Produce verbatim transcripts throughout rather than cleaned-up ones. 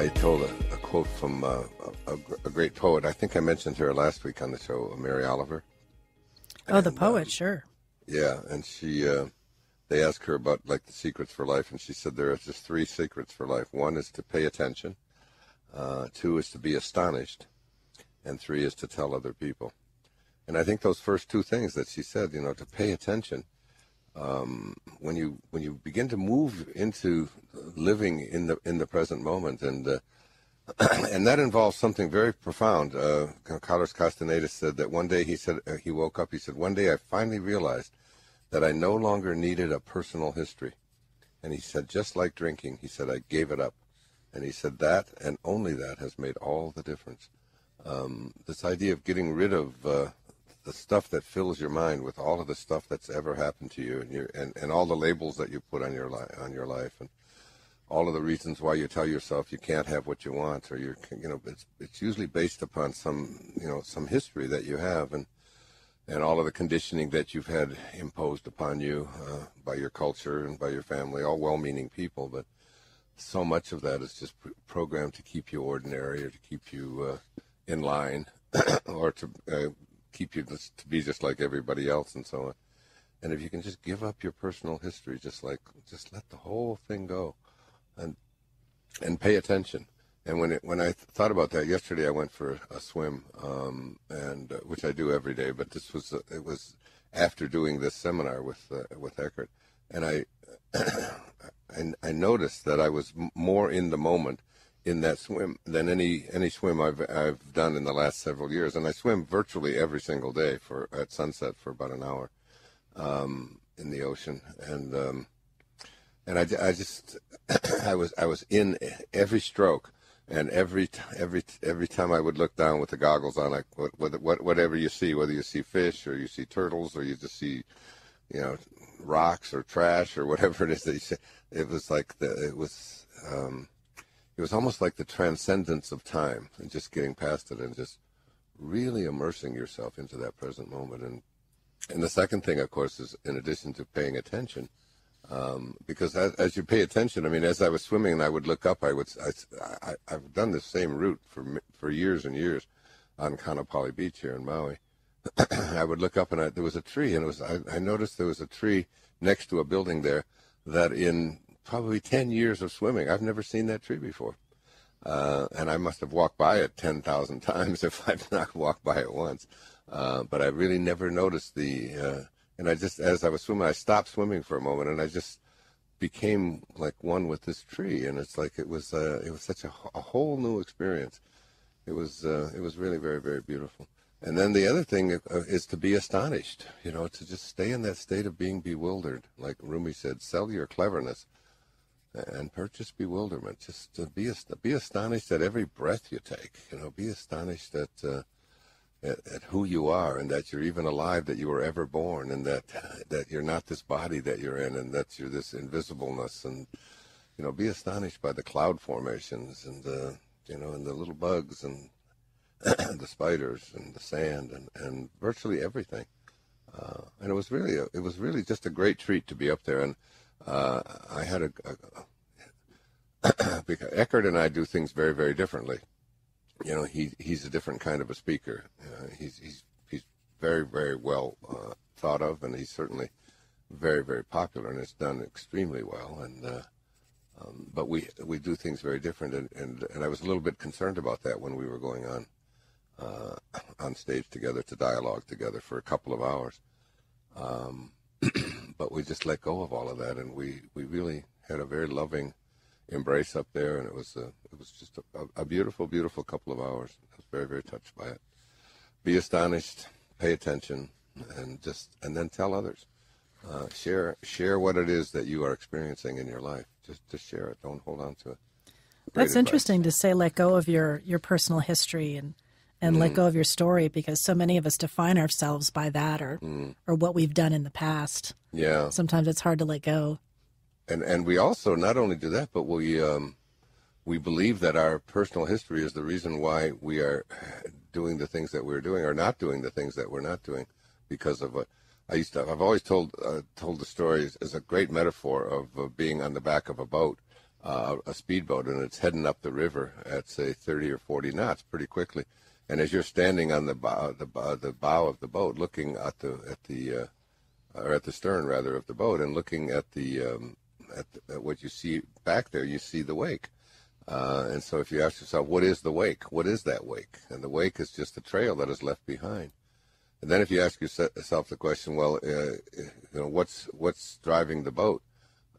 I told a, a quote from uh, a, a great poet. I think I mentioned her last week on the show, Mary Oliver. Oh, and, the poet, uh, sure. Yeah, and she, uh, they asked her about like the secrets for life, and she said there are just three secrets for life. One is to pay attention, uh, two is to be astonished, and three is to tell other people. And I think those first two things that she said, you know, to pay attention, um, when you when you begin to move into living in the in the present moment, and uh, and that involves something very profound. Uh, Carlos Castaneda said that one day he said uh, he woke up. He said, "One day I finally realized that I no longer needed a personal history." And he said, "Just like drinking," he said, "I gave it up." And he said that and only that has made all the difference. Um, this idea of getting rid of uh, the stuff that fills your mind with all of the stuff that's ever happened to you, and your and, and all the labels that you put on your life on your life, and all of the reasons why you tell yourself you can't have what you want, or you're you know it's it's usually based upon some you know some history that you have, and and all of the conditioning that you've had imposed upon you uh, by your culture and by your family, all well-meaning people, but so much of that is just pr programmed to keep you ordinary, or to keep you uh, in line, or to uh, keep you just, to be just like everybody else, and so on. And if you can just give up your personal history, just like just let the whole thing go, and and pay attention. And when it, when I th thought about that yesterday, I went for a swim, um, and uh, which I do every day. But this was uh, it was after doing this seminar with uh, with Eckhart, and I, I I noticed that I was m more in the moment in that swim than any any swim I've I've done in the last several years, and I swim virtually every single day for at sunset for about an hour um, in the ocean, and um, and I, I just I was I was in every stroke, and every every every time I would look down with the goggles on, like what, what, whatever you see, whether you see fish or you see turtles or you just see, you know, rocks or trash or whatever it is that you see, it was like the it was. Um, It was almost like the transcendence of time, and just getting past it and just really immersing yourself into that present moment. And and the second thing, of course, is in addition to paying attention, um, because as, as you pay attention, I mean, as I was swimming and I would look up, I would I, I I've done this same route for for years and years on Kaanapali Beach here in Maui. I would look up and I, there was a tree, and it was I, I noticed there was a tree next to a building there that in probably ten years of swimming, I've never seen that tree before. Uh, and I must have walked by it ten thousand times if I've not walked by it once. Uh, but I really never noticed the, uh, and I just, as I was swimming, I stopped swimming for a moment, and I just became like one with this tree. And it's like, it was, uh, it was such a, a whole new experience. It was, uh, it was really very, very beautiful. And then the other thing is to be astonished, you know, to just stay in that state of being bewildered. Like Rumi said, sell your cleverness and purchase bewilderment. Just to be be astonished at every breath you take. You know, be astonished at, uh, at at who you are, and that you're even alive, that you were ever born, and that that you're not this body that you're in, and that you're this invisibleness. And you know, be astonished by the cloud formations, and the you know, and the little bugs, and the spiders, and the sand, and and virtually everything. Uh, and it was really a, it was really just a great treat to be up there. And Uh, I had a, a because Eckhart and I do things very, very differently. You know, he he's a different kind of a speaker. Uh, he's he's he's very, very well uh, thought of, and he's certainly very, very popular, and has done extremely well. And uh, um, but we we do things very different, and, and and I was a little bit concerned about that when we were going on uh, on stage together to dialogue together for a couple of hours. Um, But we just let go of all of that, and we, we really had a very loving embrace up there, and it was a, it was just a, a beautiful, beautiful couple of hours. I was very, very touched by it. Be astonished, pay attention, and just and then tell others. Uh, share share what it is that you are experiencing in your life. Just just share it. Don't hold on to it. That's interesting to say. Let go of your your personal history and. And mm. let go of your story, because so many of us define ourselves by that, or mm. or what we've done in the past. Yeah. Sometimes it's hard to let go. And and we also not only do that, but we um, we believe that our personal history is the reason why we are doing the things that we're doing, or not doing the things that we're not doing, because of what I used to. I've always told uh, told the story as a great metaphor of uh, being on the back of a boat. uh, a speedboat, and it's heading up the river at, say, thirty or forty knots pretty quickly. And as you're standing on the bow, the bow, the bow of the boat, looking at the at the uh, or at the stern rather of the boat, and looking at the um, at, the, at what you see back there, you see the wake. Uh, and so if you ask yourself, what is the wake? What is that wake? And the wake is just the trail that is left behind. And then if you ask yourself the question, well, uh, you know, what's what's driving the boat?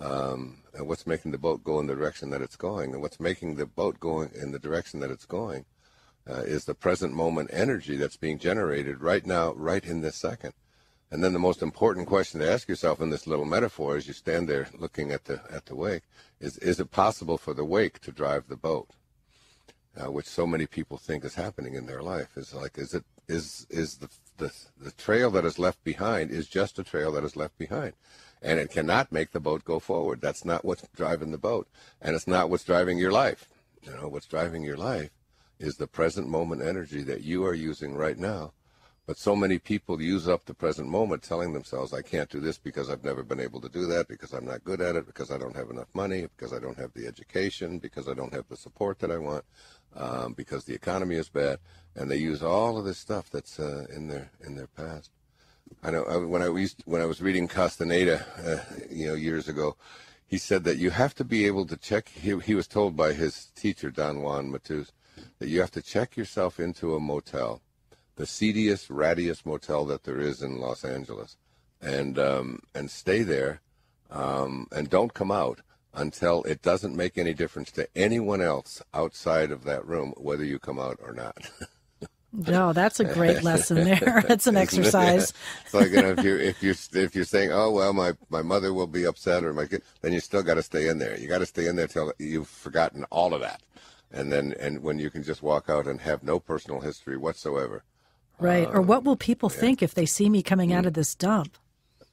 Um, and what's making the boat go in the direction that it's going? And what's making the boat going in the direction that it's going uh, is the present moment energy that's being generated right now, right in this second. And then the most important question to ask yourself in this little metaphor as you stand there looking at the at the wake is, is it possible for the wake to drive the boat? Uh, which so many people think is happening in their life. Is like, is it is is the, the the trail that is left behind is just a trail that is left behind, and it cannot make the boat go forward. That's not what's driving the boat, and it's not what's driving your life. You know, what's driving your life is the present moment energy that you are using right now. But so many people use up the present moment telling themselves, I can't do this because I've never been able to do that, because I'm not good at it, because I don't have enough money, because I don't have the education, because I don't have the support that I want, um, because the economy is bad. And they use all of this stuff that's uh, in their in their past. I know I, when, I used, when I was reading Castaneda uh, you know, years ago, he said that you have to be able to check. He, he was told by his teacher, Don Juan Matus, that you have to check yourself into a motel, the seediest, rattiest motel that there is in Los Angeles, and um, and stay there, um, and don't come out until it doesn't make any difference to anyone else outside of that room, whether you come out or not. No, that's a great lesson there. It's an exercise. Yeah. It's like, you know, if you're if you're if you're saying, oh well, my my mother will be upset or my kid, then you still got to stay in there. You got to stay in there till you've forgotten all of that, and then and when you can just walk out and have no personal history whatsoever. Right. Or what will people yeah. think if they see me coming out of this dump?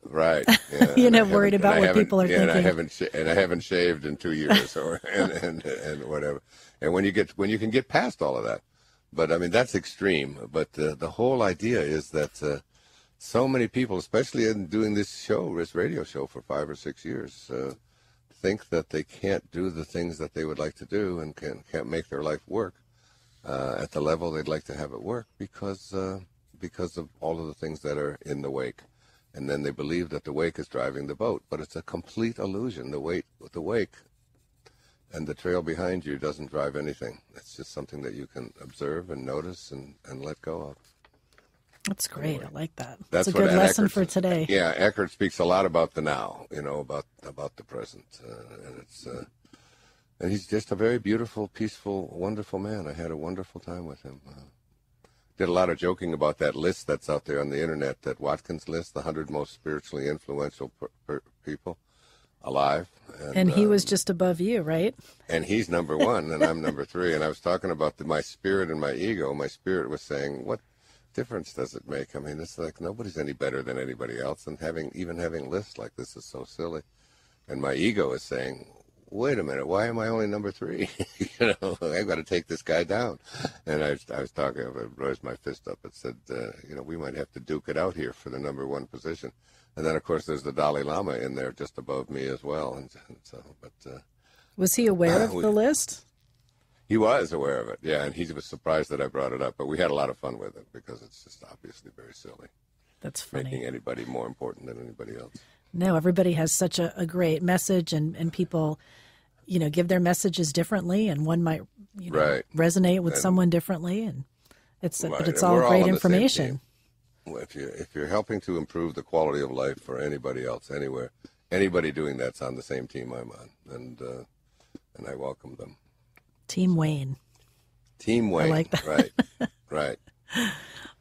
Right. Yeah. You know, worried about what people are yeah, thinking. And I haven't sh and I haven't shaved in two years or and, and and whatever. And when you get when you can get past all of that, but I mean that's extreme. But uh, the whole idea is that uh, so many people, especially in doing this show, this radio show for five or six years, uh, think that they can't do the things that they would like to do and can can't make their life work. Uh, at the level they'd like to have it work because uh, because of all of the things that are in the wake, and then they believe that the wake is driving the boat, but it's a complete illusion. The wake, the wake, and the trail behind you doesn't drive anything. It's just something that you can observe and notice and and let go of. That's great. Anyway, I like that. That's, that's a good lesson Eckhart, for today. Yeah, Eckhart speaks a lot about the now. You know, about about the present, uh, and it's. Uh, And he's just a very beautiful, peaceful, wonderful man. I had a wonderful time with him. Uh, did a lot of joking about that list that's out there on the internet, that Watkins list, the one hundred most spiritually influential per per people alive. And, and he um, was just above you, right? And he's number one, and I'm number three. And I was talking about the, my spirit and my ego. My spirit was saying, what difference does it make? I mean, it's like nobody's any better than anybody else, and having even having lists like this is so silly. And my ego is saying, wait a minute, why am I only number three? You know, I've got to take this guy down. And I, I was talking, I raised my fist up and said, uh, you know, we might have to duke it out here for the number one position. And then, of course, there's the Dalai Lama in there just above me as well. And, and so, but uh, was he aware uh, of we, the list? He was aware of it, yeah, and he was surprised that I brought it up. But we had a lot of fun with it because it's just obviously very silly. That's funny. Making anybody more important than anybody else. No, everybody has such a, a great message, and, and people, you know, give their messages differently, and one might, you know, right. resonate with and, someone differently, and it's right. but it's all great all information. If you if you're helping to improve the quality of life for anybody else anywhere, anybody doing that's on the same team I'm on, and uh, and I welcome them. Team Wayne. Team Wayne. I like that. Right, right.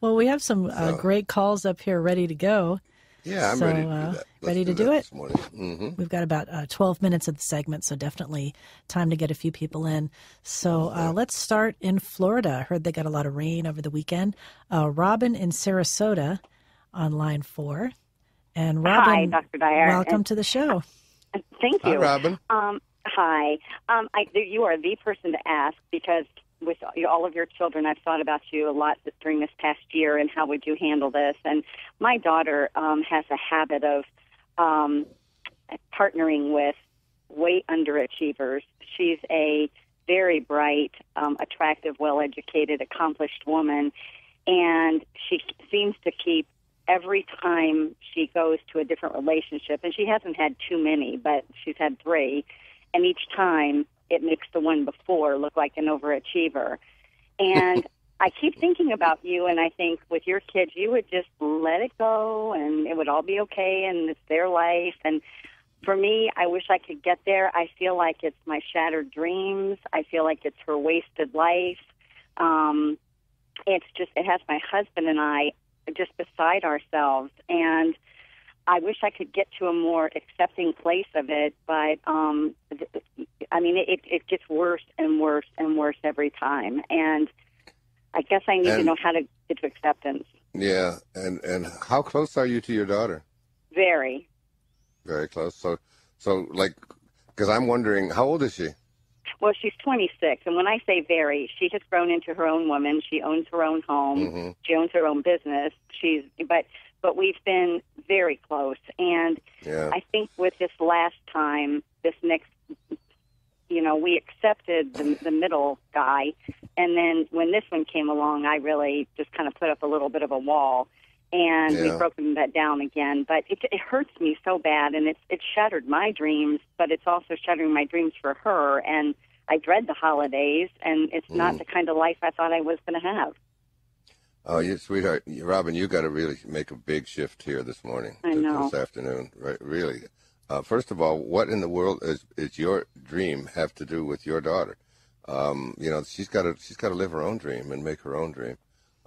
Well, we have some so. uh, great calls up here ready to go. Yeah, I'm so, ready to do that. Let's ready to do, do it. Mm-hmm. We've got about uh, twelve minutes of the segment, so definitely time to get a few people in. So uh, let's start in Florida. I heard they got a lot of rain over the weekend. Uh, Robin in Sarasota on line four. And Robin, hi, Doctor Dyer. Welcome and, to the show. Uh, thank you. Hi, Robin. Um, hi. Um, I, you are the person to ask because with all of your children, I've thought about you a lot during this past year and how would you handle this. And my daughter um, has a habit of um, partnering with way underachievers. She's a very bright, um, attractive, well-educated, accomplished woman, and she seems to keep every time she goes to a different relationship, and she hasn't had too many, but she's had three, and each time it makes the one before look like an overachiever. And I keep thinking about you, and I think with your kids, you would just let it go, and it would all be okay, and it's their life. And for me, I wish I could get there. I feel like it's my shattered dreams. I feel like it's her wasted life. Um, it's just, it has my husband and I just beside ourselves. And I wish I could get to a more accepting place of it, but, um, I mean, it, it gets worse and worse and worse every time. And I guess I need and, to know how to get to acceptance. Yeah. And, and how close are you to your daughter? Very. Very close. So, so like, because I'm wondering, how old is she? Well, she's twenty-six. And when I say very, she has grown into her own woman. She owns her own home. Mm-hmm. She owns her own business. She's, but, but we've been very close. And yeah. I think with this last time, this next, you know, we accepted the, the middle guy. And then when this one came along, I really just kind of put up a little bit of a wall. And yeah. we've broken that down again. But it, it hurts me so bad, and it's it shattered my dreams, but it's also shattering my dreams for her. And I dread the holidays, and it's mm. not the kind of life I thought I was going to have. Oh, you sweetheart, Robin, you got to really make a big shift here this morning. I know. This afternoon, right? Really. Uh, first of all, what in the world is, is your dream have to do with your daughter? Um, you know, she's got to she's got to live her own dream and make her own dream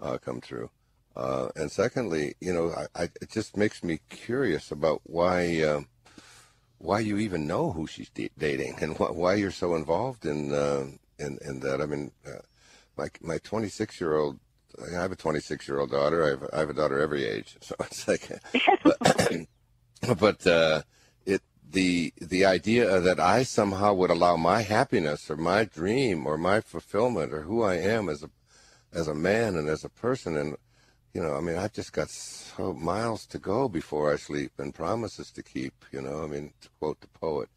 uh, come true. Uh, and secondly, you know, I, I, it just makes me curious about why um, why you even know who she's de- dating and wh- why you're so involved in uh, in, in that. I mean, uh, my my twenty-six-year-old, I have a twenty-six-year-old daughter. I have, I have a daughter every age, so it's like, but, but uh, it the the idea that I somehow would allow my happiness or my dream or my fulfillment or who I am as a as a man and as a person and you know, I mean, I've just got so miles to go before I sleep and promises to keep, you know, I mean, to quote the poet.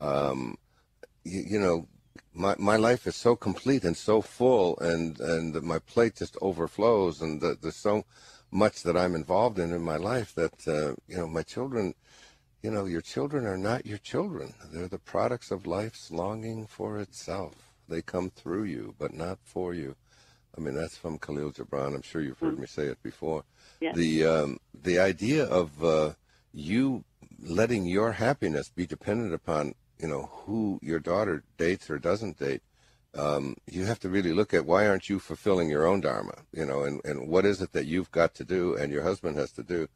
Um, you, you know, my my life is so complete and so full and, and my plate just overflows and the, there's so much that I'm involved in in my life that, uh, you know, my children, you know, your children are not your children. They're the products of life's longing for itself. They come through you, but not for you. I mean, that's from Khalil Gibran. I'm sure you've heard mm-hmm. me say it before. Yeah. The um, the idea of uh, you letting your happiness be dependent upon, you know, who your daughter dates or doesn't date, um, you have to really look at why aren't you fulfilling your own dharma, you know, and, and what is it that you've got to do and your husband has to do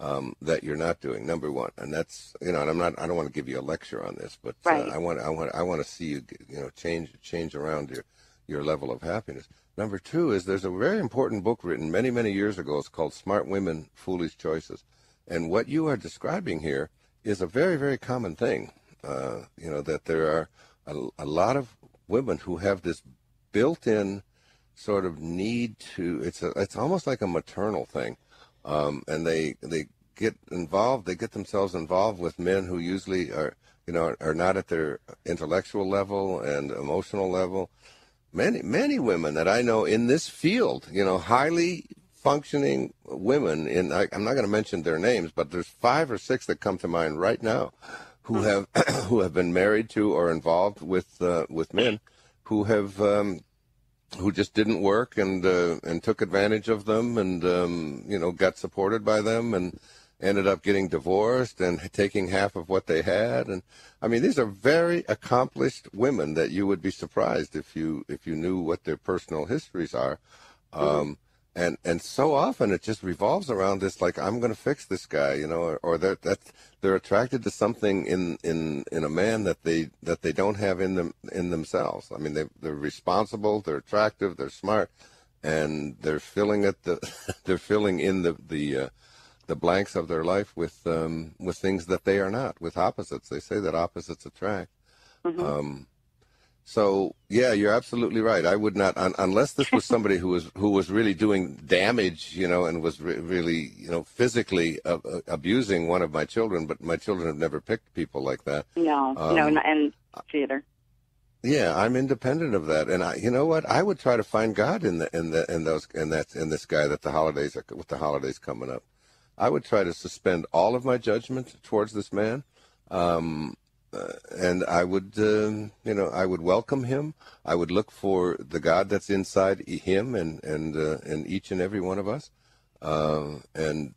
um, that you're not doing, number one. And that's, you know, and I'm not, I don't want to give you a lecture on this, but right. uh, I want, I want, I want to see you, you know, change, change around your, your level of happiness. Number two is there's a very important book written many, many years ago. It's called Smart Women, Foolish Choices. And what you are describing here is a very, very common thing, uh, you know, that there are a, a lot of women who have this built-in sort of need to, it's a, it's almost like a maternal thing. Um, and they they get involved, they get themselves involved with men who usually are, you know, are not at their intellectual level and emotional level. Many, many women that I know in this field, you know, highly functioning women, in, I, I'm not going to mention their names, but there's five or six that come to mind right now who have who have been married to or involved with uh, with men who have um, who just didn't work and uh, and took advantage of them and, um, you know, got supported by them and ended up getting divorced and taking half of what they had. And I mean, these are very accomplished women that you would be surprised if you if you knew what their personal histories are. Um, mm-hmm. And and so often it just revolves around this, like, I'm going to fix this guy, you know, or, or they're, that's, they're attracted to something in, in, in a man that they that they don't have in them in themselves. I mean, they, they're responsible, they're attractive, they're smart, and they're filling at the they're filling in the the uh, the blanks of their life with um, with things that they are not, with opposites. They say that opposites attract. Mm-hmm. Um, So yeah, you're absolutely right. I would not, un unless this was somebody who was who was really doing damage, you know, and was re really, you know, physically uh, uh, abusing one of my children. But my children have never picked people like that. No, um, no, not in theater. Yeah, I'm independent of that, and I, you know what? I would try to find God in the in the in those in that in this guy that the holidays are, with the holidays coming up. I would try to suspend all of my judgment towards this man. Um, Uh, and I would, uh, you know, I would welcome him. I would look for the God that's inside him and and uh, and each and every one of us, uh, and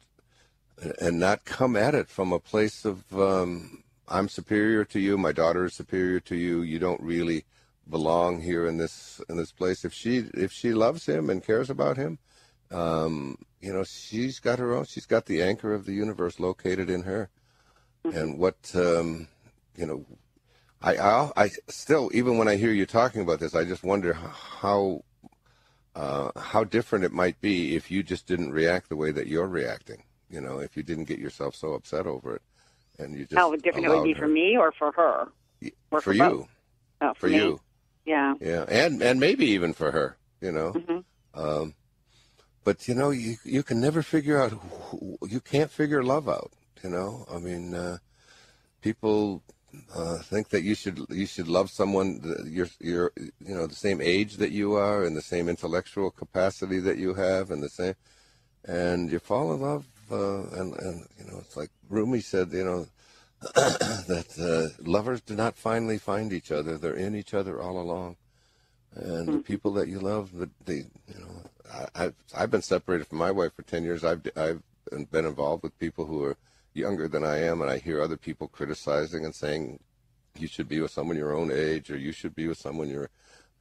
and not come at it from a place of um, I'm superior to you. My daughter is superior to you. You don't really belong here in this in this place. If she if she loves him and cares about him, um, you know, she's got her own. She's got the anchor of the universe located in her, and what. Um, You know, I, I I still, even when I hear you talking about this, I just wonder how uh, how different it might be if you just didn't react the way that you're reacting. You know, if you didn't get yourself so upset over it, and you just how different it would be her. For me or for her, or for, for you, oh, for, for you, yeah, yeah, and and maybe even for her. You know, mm-hmm. um, but you know, you you can never figure out who, you can't figure love out. You know, I mean, uh, people. Uh, think that you should you should love someone the, you're you're you know the same age that you are and the same intellectual capacity that you have and the same and you fall in love uh, and and you know it's like Rumi said you know that uh, lovers do not finally find each other, they're in each other all along, and mm-hmm. the people that you love the, the you know I I've, I've been separated from my wife for ten years. I've I've been involved with people who are younger than I am, and I hear other people criticizing and saying you should be with someone your own age, or you should be with someone you're,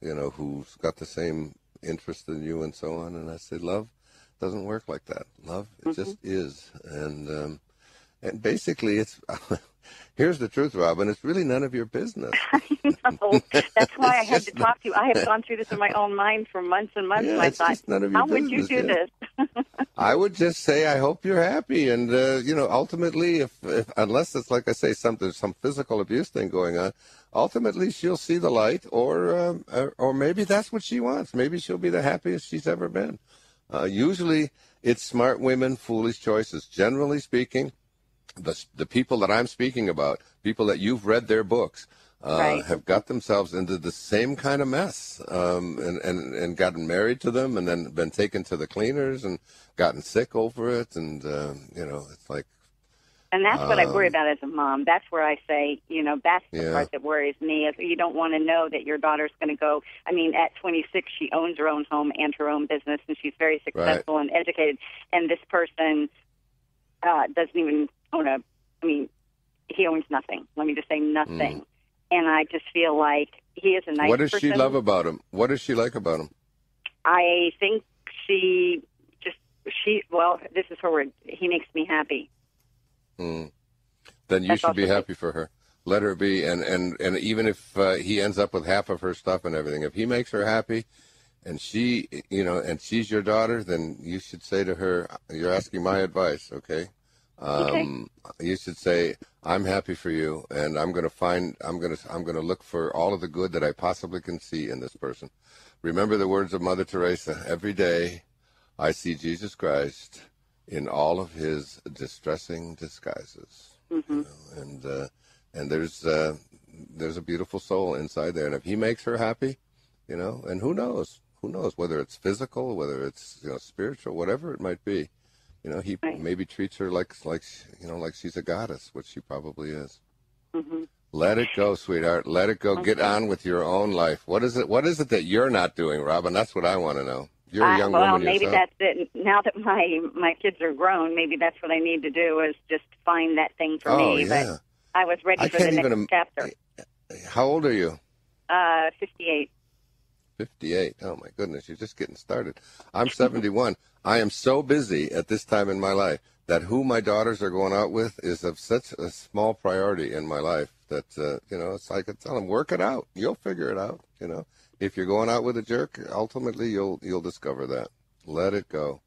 you know, who's got the same interest in you, and so on. And I say, love doesn't work like that. Love, it mm-hmm. just is. And um, and basically, it's here's the truth, Robin. It's really none of your business. I know. That's why I had to talk to you. I have gone through this in my own mind for months and months. Yeah, and I thought, how would you do this? I would just say, I hope you're happy. And, uh, you know, ultimately, if, if unless it's, like I say, something, some physical abuse thing going on, ultimately she'll see the light, or, um, or, or maybe that's what she wants. Maybe she'll be the happiest she's ever been. Uh, usually it's smart women, foolish choices. Generally speaking, the, the people that I'm speaking about, people that you've read their books, Uh, right. have got themselves into the same kind of mess, um, and, and, and gotten married to them and then been taken to the cleaners and gotten sick over it. And, uh, you know, it's like. And that's um, what I worry about as a mom. That's where I say, you know, that's the yeah. part that worries me. Is you don't want to know that your daughter's going to go. I mean, at twenty-six, she owns her own home and her own business, and she's very successful right. and educated. And this person uh, doesn't even own a, I mean, he owns nothing. Let me just say nothing. Mm. And I just feel like he is a nice person. What does she love about him? What does she like about him? I think she just, she, well, this is her word. He makes me happy. Mm. Then you should be happy for her. Let her be. And, and, and even if uh, he ends up with half of her stuff and everything, if he makes her happy and she, you know, and she's your daughter, then you should say to her, you're asking my advice, okay? Um, okay. You should say, I'm happy for you, and I'm going to find, I'm going to, I'm going to look for all of the good that I possibly can see in this person. Remember the words of Mother Teresa, every day I see Jesus Christ in all of his distressing disguises. Mm-hmm. You know, and, uh, and there's, uh, there's a beautiful soul inside there. And if he makes her happy, you know, and who knows, who knows whether it's physical, whether it's, you know, spiritual, whatever it might be. You know, he right. maybe treats her like, like you know, like she's a goddess, which she probably is. Mm-hmm. Let it go, sweetheart. Let it go. Okay. Get on with your own life. What is it? What is it that you're not doing, Robin? That's what I want to know. You're a young uh, well, woman maybe yourself. That's it. Now that my my kids are grown, maybe that's what I need to do is just find that thing for oh, me. Yeah. But I was ready I for the next chapter. How old are you? Uh, fifty-eight. fifty-eight. Oh, my goodness. You're just getting started. I'm seventy-one. I am so busy at this time in my life that who my daughters are going out with is of such a small priority in my life that, uh, you know, it's like I tell them, work it out. You'll figure it out. You know, if you're going out with a jerk, ultimately you'll you'll discover that. Let it go.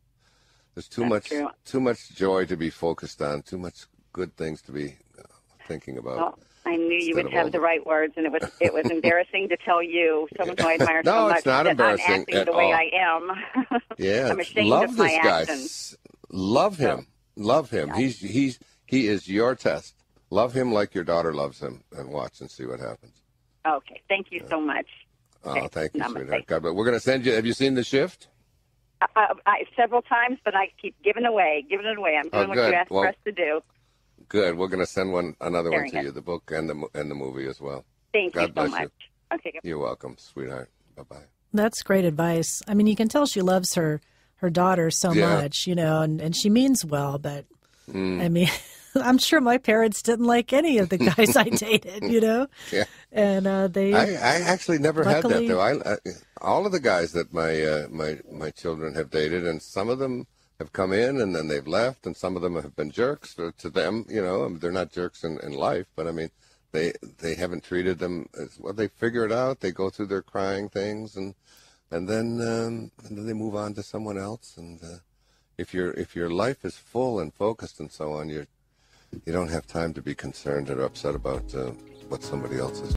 There's too That's much true. too much joy to be focused on, too much good things to be thinking about. Well, I knew you would have the right words, and it was it was embarrassing to tell you, someone who I admire no, so much, it's not that I'm acting at the all. way I am. Yeah, I'm ashamed love of my actions. Love him, love him. Yeah. He's he's he is your test. Love him like your daughter loves him, and watch and see what happens. Okay, thank you yeah. so much. Oh, okay. Thank you, Namaste. sweetheart. God, but we're going to send you. Have you seen The Shift? Uh, I, several times, but I keep giving away, giving it away. I'm doing oh, what you asked well, for us to do. Good. We're going to send one another Sharing one to it. you, the book and the and the movie as well. Thank God you bless so much. You. Okay. You're welcome, sweetheart. Bye bye. That's great advice. I mean, you can tell she loves her her daughter so yeah. much, you know, and and she means well, but mm. I mean, I'm sure my parents didn't like any of the guys I dated, you know. Yeah. And uh, they. I, I actually never luckily, had that though. I, I all of the guys that my uh, my my children have dated, and some of them have come in and then they've left, and some of them have been jerks to them. You know, I mean, they're not jerks in, in life, but I mean, they they haven't treated them as well. They figure it out. They go through their crying things, and and then um, and then they move on to someone else. And uh, if your if your life is full and focused and so on, you're. You don't have time to be concerned or upset about uh, what somebody else is.